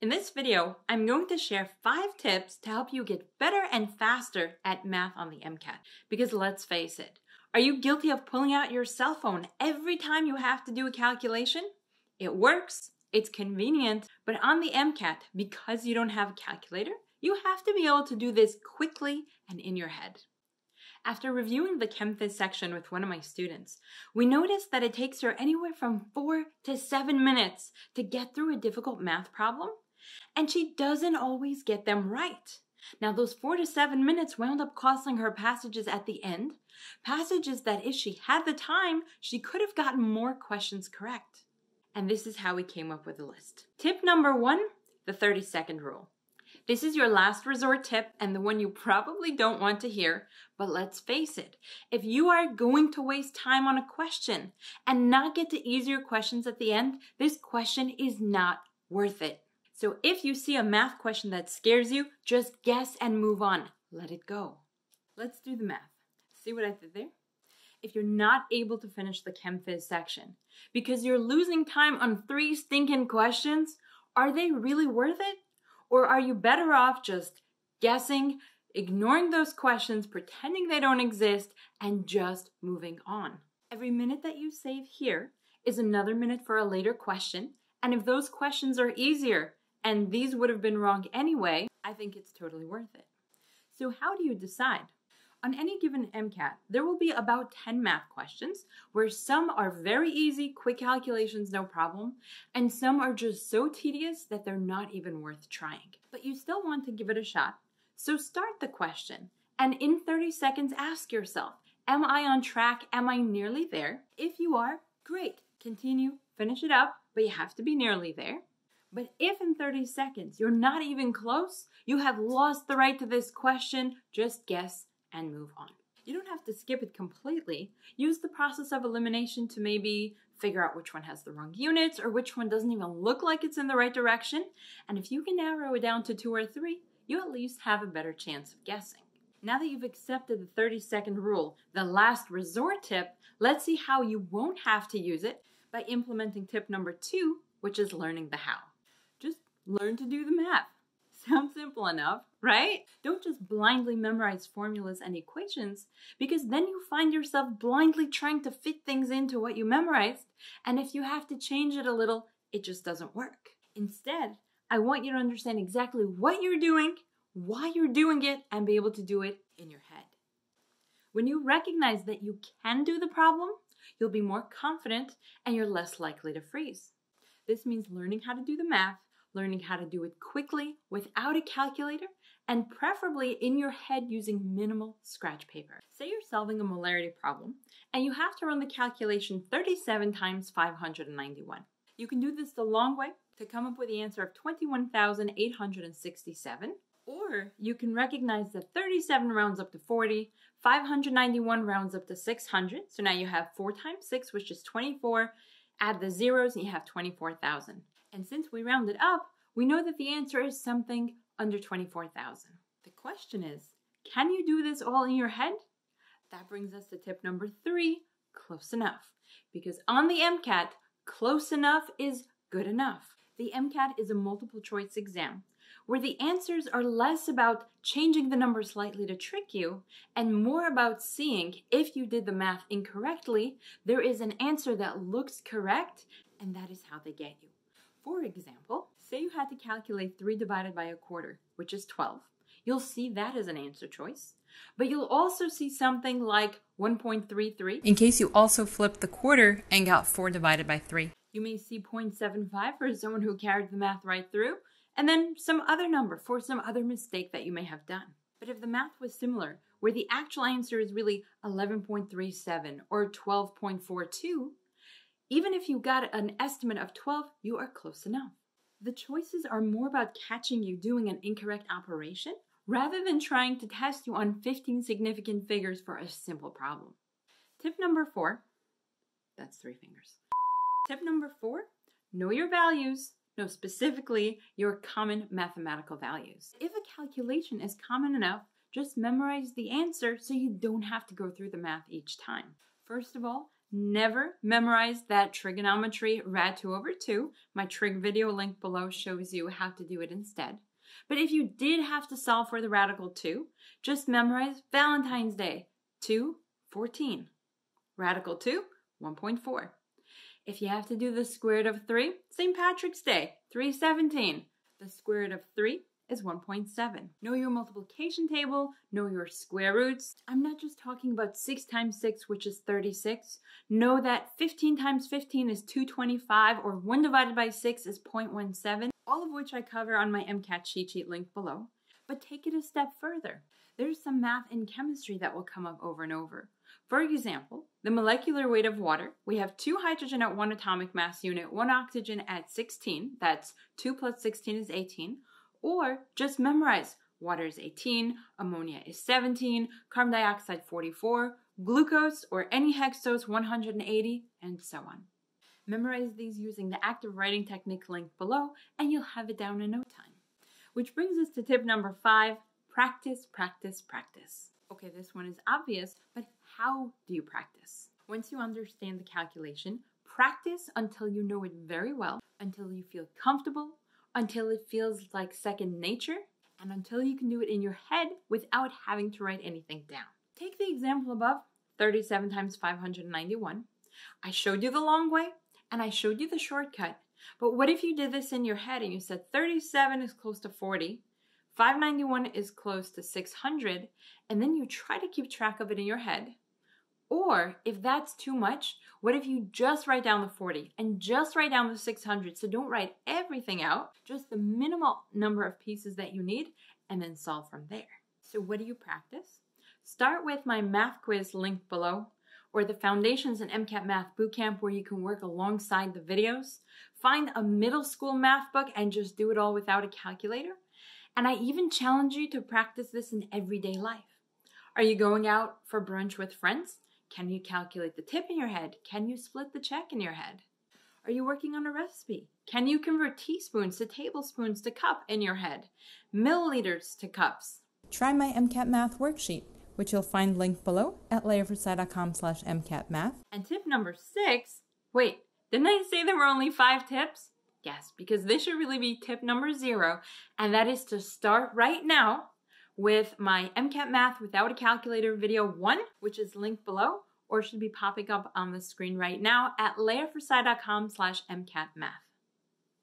In this video, I'm going to share 5 tips to help you get better and faster at math on the MCAT. Because let's face it, are you guilty of pulling out your cell phone every time you have to do a calculation? It works, it's convenient, but on the MCAT, because you don't have a calculator, you have to be able to do this quickly and in your head. After reviewing the ChemPhys section with one of my students, we noticed that it takes her anywhere from 4 to 7 minutes to get through a difficult math problem. And she doesn't always get them right. Now, those 4 to 7 minutes wound up costing her passages at the end, passages that if she had the time, she could have gotten more questions correct. And this is how we came up with a list. Tip number 1, the 30-second rule. This is your last resort tip and the one you probably don't want to hear, but let's face it, if you are going to waste time on a question and not get to easier questions at the end, this question is not worth it. So if you see a math question that scares you, just guess and move on. Let it go. Let's do the math. See what I did there? If you're not able to finish the ChemPhys section because you're losing time on 3 stinking questions, are they really worth it? Or are you better off just guessing, ignoring those questions, pretending they don't exist, and just moving on? Every minute that you save here is another minute for a later question, and if those questions are easier, and these would have been wrong anyway, I think it's totally worth it. So how do you decide? On any given MCAT, there will be about 10 math questions, where some are very easy, quick calculations, no problem, and some are just so tedious that they're not even worth trying. But you still want to give it a shot, so start the question, and in 30 seconds ask yourself, am I on track? Am I nearly there? If you are, great, continue, finish it up, but you have to be nearly there. But if in 30 seconds you're not even close, you have lost the right to this question, just guess and move on. You don't have to skip it completely. Use the process of elimination to maybe figure out which one has the wrong units or which one doesn't even look like it's in the right direction. And if you can narrow it down to 2 or 3, you at least have a better chance of guessing. Now that you've accepted the 30-second rule, the last resort tip, let's see how you won't have to use it by implementing tip number 2, which is learning the how. Learn to do the math. Sounds simple enough, right? Don't just blindly memorize formulas and equations because then you find yourself blindly trying to fit things into what you memorized, and if you have to change it a little, it just doesn't work. Instead, I want you to understand exactly what you're doing, why you're doing it, and be able to do it in your head. When you recognize that you can do the problem, you'll be more confident and you're less likely to freeze. This means learning how to do the math, learning how to do it quickly without a calculator, and preferably in your head using minimal scratch paper. Say you're solving a molarity problem and you have to run the calculation 37 times 591. You can do this the long way to come up with the answer of 21,867, or you can recognize that 37 rounds up to 40, 591 rounds up to 600, so now you have 4 times 6, which is 24, add the zeros and you have 24,000. And since we rounded up, we know that the answer is something under 24,000. The question is, can you do this all in your head? That brings us to tip number 3, close enough. Because on the MCAT, close enough is good enough. The MCAT is a multiple choice exam where the answers are less about changing the number slightly to trick you and more about seeing if you did the math incorrectly, there is an answer that looks correct, and that is how they get you. For example, say you had to calculate 3 divided by 1/4, which is 12. You'll see that as an answer choice, but you'll also see something like 1.33 in case you also flipped the quarter and got 4 divided by 3. You may see 0.75 for someone who carried the math right through, and then some other number for some other mistake that you may have done. But if the math was similar, where the actual answer is really 11.37 or 12.42, even if you got an estimate of 12, you are close enough. The choices are more about catching you doing an incorrect operation rather than trying to test you on 15 significant figures for a simple problem. Tip number 4, that's 3 fingers. Tip number 4, know your values. No, specifically your common mathematical values. If a calculation is common enough, just memorize the answer so you don't have to go through the math each time. First of all, never memorized that trigonometry rad 2 over 2, my trig video link below shows you how to do it instead. But if you did have to solve for the radical 2, just memorize Valentine's Day, 2.14. Radical 2, 1.4. If you have to do the square root of 3, St. Patrick's Day, 3.17. The square root of 3 is 1.7. Know your multiplication table, know your square roots. I'm not just talking about 6 times 6, which is 36. Know that 15 times 15 is 225, or 1 divided by 6 is 0.17. all of which I cover on my MCAT cheat sheet link below. But take it a step further. There's some math in chemistry that will come up over and over. For example, the molecular weight of water, we have 2 hydrogen at 1 atomic mass unit, 1 oxygen at 16, that's 2 plus 16 is 18, or just memorize water is 18, ammonia is 17, carbon dioxide 44, glucose or any hexose 180, and so on. Memorize these using the active writing technique link below, and you'll have it down in no time. Which brings us to tip number 5, practice, practice, practice. Okay, this one is obvious, but how do you practice? Once you understand the calculation, practice until you know it very well, until you feel comfortable, until it feels like second nature, and until you can do it in your head without having to write anything down. Take the example above, 37 times 591. I showed you the long way, and I showed you the shortcut. But what if you did this in your head and you said 37 is close to 40, 591 is close to 600, and then you try to keep track of it in your head? Or if that's too much, what if you just write down the 40 and just write down the 600? So don't write everything out, just the minimal number of pieces that you need, and then solve from there. So what do you practice? Start with my math quiz link below, or the Foundations in MCAT Math Bootcamp, where you can work alongside the videos. Find a middle school math book and just do it all without a calculator. And I even challenge you to practice this in everyday life. Are you going out for brunch with friends? Can you calculate the tip in your head? Can you split the check in your head? Are you working on a recipe? Can you convert teaspoons to tablespoons to cup in your head? Milliliters to cups? Try my MCAT Math worksheet, which you'll find linked below at Leah4sci.com/MCATmath. And tip number 6, wait, didn't I say there were only 5 tips? Yes, because this should really be tip number 0, and that is to start right now with my MCAT Math Without a Calculator video 1, which is linked below, or should be popping up on the screen right now at Leah4sci.com/MCATmath.